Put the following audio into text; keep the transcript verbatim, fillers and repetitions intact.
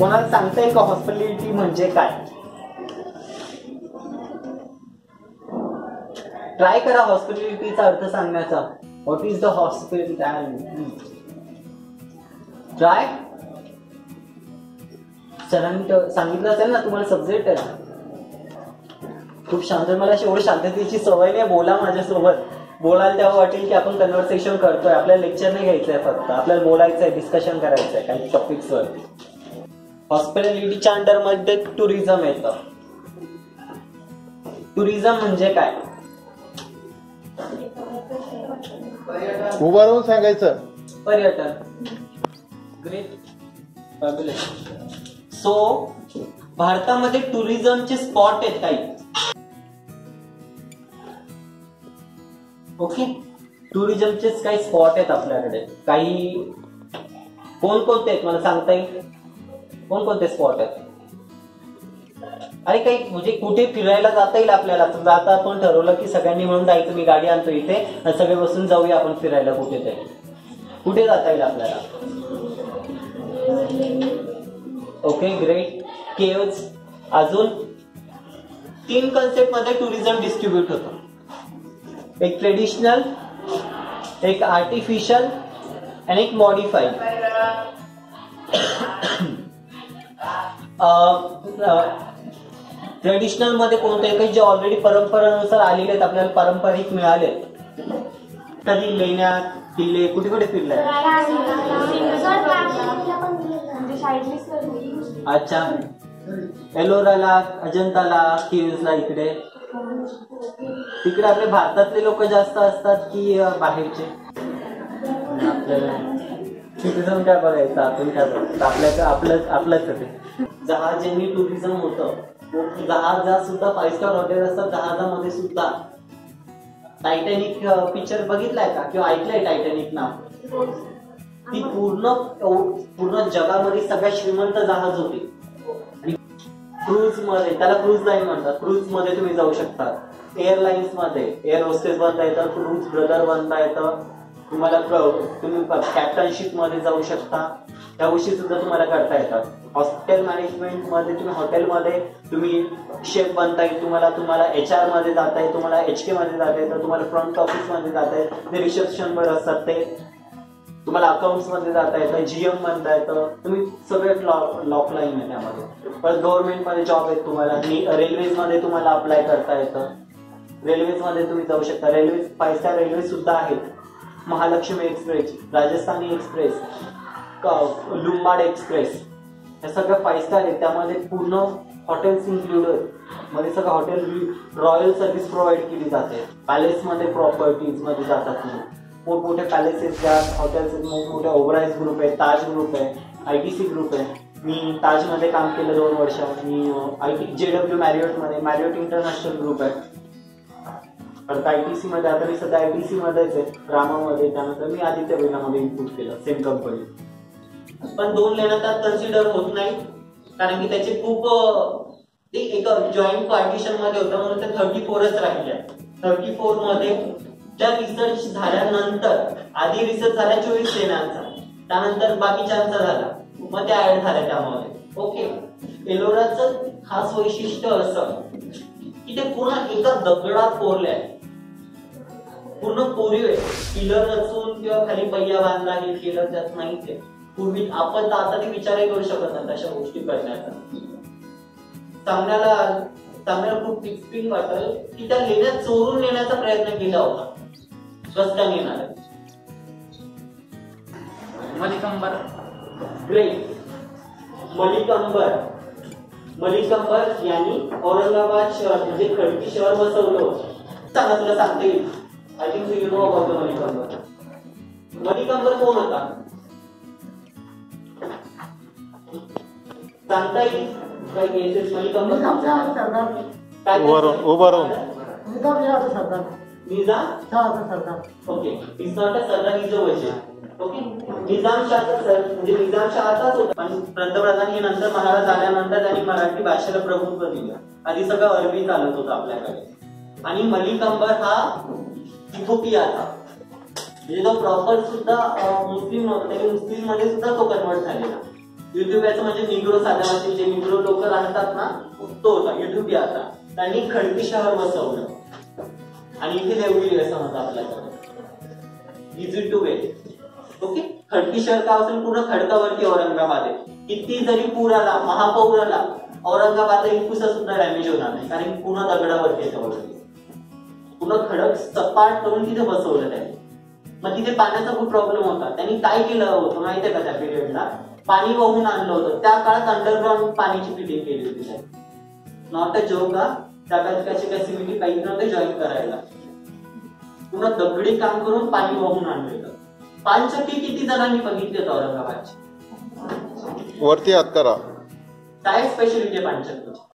कोणाला सांगता येईल का हॉस्पिटॅलिटी म्हणजे काय? ट्राय करा हॉस्पिटॅलिटीचा अर्थ सांगण्याचा. What is the hospitality? ट्राय चलन सांगितलं असेल ना तुम्हाला सब्जेक्ट आहे. खूप शांत, मला एवढी शांततेची सवय नाही. बोला माझ्यासोबत, बोलायला तेव्हा वाटेल की आपण कन्व्हर्सेशन करतोय. आपल्याला लेक्चर नाही घ्यायचंय, फक्त आपल्याला बोलायचं आहे, डिस्कशन करायचं आहे काही टॉपिक्सवर. हॉस्पिटॅलिटीच्या अंडरमध्ये टुरिझम येतं. टुरिझम म्हणजे काय? उभारून सांगायचं पर्यटन. ग्रेट. सो भारतामध्ये टुरिझमचे स्पॉट आहेत काही. ओके, टुरिझमचेच काही स्पॉट आहेत आपल्याकडे. काही कोणकोणते आहेत मला सांगता येईल? कोणकोणते स्पॉट आहेत? अरे काही म्हणजे कुठे फिरायला जाता येईल आपल्याला. आता आपण ठरवलं की सगळ्यांनी म्हणून जायचं, मी गाडी आणतो इथे आणि सगळे बसून जाऊया आपण फिरायला कुठेतरी. कुठे जाता येईल आपल्याला? Okay, great. केव्ज. अजून तीन कन्सेप्ट मध्ये टुरिझम डिस्ट्रीब्यूट होतो. एक ट्रेडिशनल, एक आर्टिफिशियल आणि एक मॉडिफाईड. ट्रेडिशनल मध्ये कोणते काही जे ऑलरेडी परंपरानुसार आलेले आहेत, आपल्याला पारंपरिक मिळाले. तरी लेण्यात किल्ले कुठे कुठे फिरले? अच्छा, एलोराला, अजंताला, केव्सला, इकडे तिकडे आपले भारतातले लोक जास्त असतात की बाहेरचे? टुरिझम काय बघायचं आपण, काय बघायचं आपल्याचं आपलंच आपलंच ते. जहाजेनी टुरिझम होतं. जहाजात सुद्धा फाईव्ह स्टार हॉटेल असतात. जहाजामध्ये सुद्धा टायटॅनिक पिक्चर बघितलाय का किंवा ऐकलंय टायटॅनिक नाव? ती पूर्ण पूर्ण जगामध्ये सगळ्यात श्रीमंत जहाज होती. क्रूज मध्ये, त्याला क्रूज लाईन म्हणतात, क्रूज मध्ये तुम्ही जाऊ शकता. एअरलाइन्स मध्ये एअर होस्टेस बनता येतं, क्रूज ब्रदर बनता येतं तुम्हाला. तुम्ही कॅप्टनशिप मध्ये जाऊ शकता, त्या गोष्टी सुद्धा तुम्हाला करता येतात. हॉस्टेल मॅनेजमेंट मध्ये तुम्ही हॉटेलमध्ये तुम्ही शेफ बनता येईल तुम्हाला. तुम्हाला एच आर मध्ये जाता येईल तुम्हाला, एच के मध्ये जाता येतं तुम्हाला, फ्रंट ऑफिस मध्ये जाता येईल, ते रिसेप्शनवर असतात ते. तुम्हाला अकाउंट्स मध्ये जाता येतं, जीएम म्हणता येतं. तुम्ही सगळे लॉक लाईन आहे त्यामध्ये. परत गव्हर्नमेंट मध्ये जॉब आहेत तुम्हाला. रेल्वेज मध्ये तुम्हाला अप्लाय करता येतं. रेल्वेज मध्ये तुम्ही जाऊ शकता. रेल्वे फाईव्ह स्टार रेल्वे सुद्धा आहेत. महालक्ष्मी एक्सप्रेस, राजस्थानी एक्सप्रेस, लुंबाड एक्सप्रेस, हे सगळं फाईव्ह स्टार आहेत. त्यामध्ये पूर्ण हॉटेल्स इन्क्लूड आहेत मध्ये. सगळं हॉटेल रॉयल सर्व्हिस प्रोव्हाइड केली जाते. पॅलेसमध्ये प्रॉपर्टीज मध्ये जातात तुम्ही. मोठमोठे पॅलेसेस आहेत, हॉटेल्स आहेत, मोठमोठे ओबराईज ग्रुप आहे, ताज ग्रुप आहे, आय टी सी ग्रुप आहे. मी ताजमध्ये काम केलं दोन वर्ष. मी आय टी जे डब्ल्यू मॅरियटमध्ये, मॅरियट इंटरनॅशनल ग्रुप आहे. परत आय टी सीमध्ये, आता मी सध्या आय टी सीमध्येच आहे, रामामध्ये. त्यानंतर मी आदित्य बिर्लामध्ये इनपुट केलं सेम कंपनी. पण दोन लेणं त्यात कन्सिडर होत नाही, कारण की त्याचे खूप ते एका जॉईंट पार्टिशनमध्ये होतं म्हणून ते थर्टी फोरच राहिले. थर्टी फोरमध्ये त्या रिसर्च झाल्यानंतर, आधी रिसर्च झाला चोवीस लेण्यांचा, त्यानंतर बाकीच्यांचा झाला, मग त्या ऍड झाल्या त्यामध्ये. ओके, एलोराचं खास वैशिष्ट्य असं की ते पूर्ण एका दगडात कोरले आहे. पूर्ण कोरीव आहे, पिलर रचून किंवा खाली पहिया बांधला हे केलं त्यात नाहीच आहे. पूर्वी आपण तर आता ते विचारही करू शकत नाही अशा गोष्टी करण्याचा. सांगण्याला सांगण्याला खूप टिप्पिंग वाटलं की त्या लेण्यात चोरून नेण्याचा प्रयत्न केला होता. स्वस्तान येणार आहे मलिक अंबर. ग्रेट. मलिक अंबर मलिक अंबर यांनी औरंगाबाद शहर म्हणजे खडकी शहर बसवलं. सांगा, तुला सांगता येईल. I think you know about Malik Ambar. Malik Ambar कोण होता सांगता येईल? Malik Ambar Oberoi Nizam. Okay, is not a sardar, is a wazir. Okay, Nizam Shah sir म्हणजे निजामशाहचाच होता. पण पंतप्रधान हे नंतर महाराज आल्यानंतर त्यांनी मराठी भाषेला प्रभुत्व दिलं. आधी सगळं अरबी चालत होतं आपल्याकडे. आणि मलिक अंबर हा इथोपियाचा, म्हणजे तो प्रॉपर सुद्धा मुस्लिम होता. मुस्लिम मध्ये सुद्धा तो कन्वर्ट झालेला. युट्यूबाचं म्हणजे निग्रो साधारण जे निग्रो लोक राहतात ना तो होता युट्यूबिया आता त्यांनी खडकीशावर बसवलं आणि इथे देवगिरी असं म्हणतात आपल्याकडे इझी टू वे ओके खडकीशहर का असेल पूर्ण खडकावरती औरंगाबाद आहे किती जरी पूर आला महापूर आला औरंगाबादला इनकुसा सुद्धा डॅमेज होणार नाही कारण पूर्ण दगडावरती आहे पूर्ण खडक सपाट करून तिथे बसवलं आहे मग तिथे पाण्याचा खूप प्रॉब्लेम होता त्यांनी काय केलं होतं माहितीये का त्या पिरियडला पाणी वाहून आणलं होतं त्या काळात अंडरग्राउंड पाण्याची फिटिंग केली होती साहेब नॉट अ जोक हा त्याची कॅसिबिलिटी काही नव्हते जॉईन करायला पूर्ण दगडी काम करून पाणी वाहून आणलेलं पाणचक्की किती जणांनी बघितले औरंगाबादची वरती हात करा काय स्पेशलिटी पाणचक्कीची